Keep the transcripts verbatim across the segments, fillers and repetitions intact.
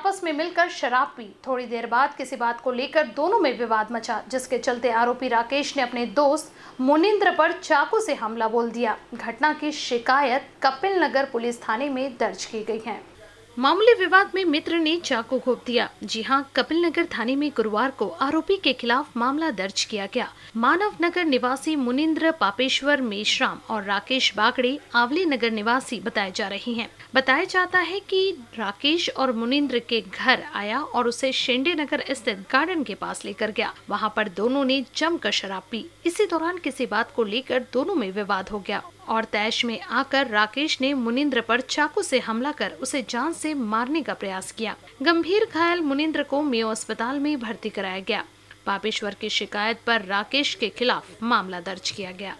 आपस में मिलकर शराब पी। थोड़ी देर बाद किसी बात को लेकर दोनों में विवाद मचा, जिसके चलते आरोपी राकेश ने अपने दोस्त मुनिंद्र पर चाकू से हमला बोल दिया। घटना की शिकायत कपिलनगर पुलिस थाने में दर्ज की गई है। मामूली विवाद में मित्र ने चाकू घोंप दिया। जी हां, कपिलनगर थाने में गुरुवार को आरोपी के खिलाफ मामला दर्ज किया गया। मानव नगर निवासी मुनिंद्र पापेश्वर मेश्राम और राकेश बागड़े आवली नगर निवासी बताए जा रहे हैं। बताया जाता है कि राकेश और मुनिंद्र के घर आया और उसे शिंदे नगर स्थित गार्डन के पास लेकर गया। वहाँ पर दोनों ने जमकर शराब पी। इसी दौरान किसी बात को लेकर दोनों में विवाद हो गया और तैश में आकर राकेश ने मुनिंद्र पर चाकू से हमला कर उसे जान से मारने का प्रयास किया। गंभीर घायल मुनिंद्र को मेयो अस्पताल में भर्ती कराया गया। पापेश्वर की शिकायत पर राकेश के खिलाफ मामला दर्ज किया गया।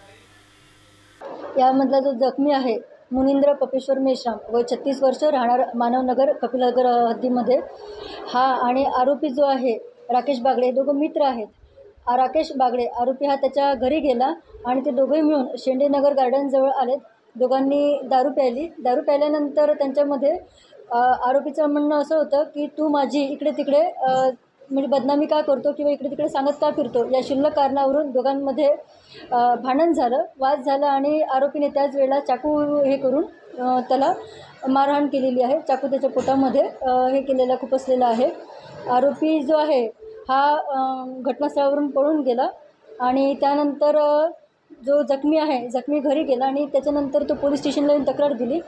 यामधला जो जख्मी है मुनिंद्र पपेश्वर मेश्राम व छत्तीस वर्ष राहणार मानवनगर कपिलनगर हद्दीमध्ये हा आणि आरोपी जो है राकेश बागड़े दोघे मित्र आहेत। राकेश बागड़े आरोपी हा त्याच्या घरी गेला आणि ते दोघे मिळून शिंदे नगर गार्डन जवळ आले। दोघांनी दारू प्यायली। दारू प्यायल्यानंतर त्यांच्यामध्ये आरोपीचं म्हणणं असं होतं की तू माझी इकडे तिकडे म्हणजे बदनामी का करतो किंवा इकडे तिकडे सांगत का फिरतो। या शिल्लक कारणावरून दोघांमध्ये भांडण झालं, वाद झाला आणि आरोपीने त्याच वेळेला चाकू हे करून त्याला मारहाण केलेली आहे। चाकू त्याच्या पोटामध्ये हे केलेला खुपसलेला आहे। आरोपी जो आहे हा घटनास्थळावरून पळून गेला आणि त्यानंतर जो जखमी आहे जखमी घरी गेला आणि त्याच्यानंतर तो पोलीस स्टेशनला येऊन तक्रार दिली।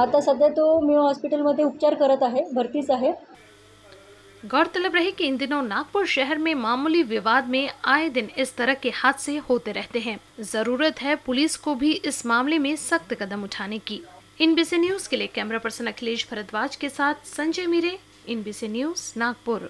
आता सध्या तो मेयो हॉस्पिटलमध्ये उपचार करत आहे, भरतीच आहे। गौरतलब रहे कि इन दिनों नागपुर शहर में मामूली विवाद में आए दिन इस तरह के हादसे होते रहते हैं। जरूरत है पुलिस को भी इस मामले में सख्त कदम उठाने की। I N B C news के लिए कैमरा पर्सन अखिलेश भारद्वाज के साथ Sanjay Mire, I N B C news Nagpur.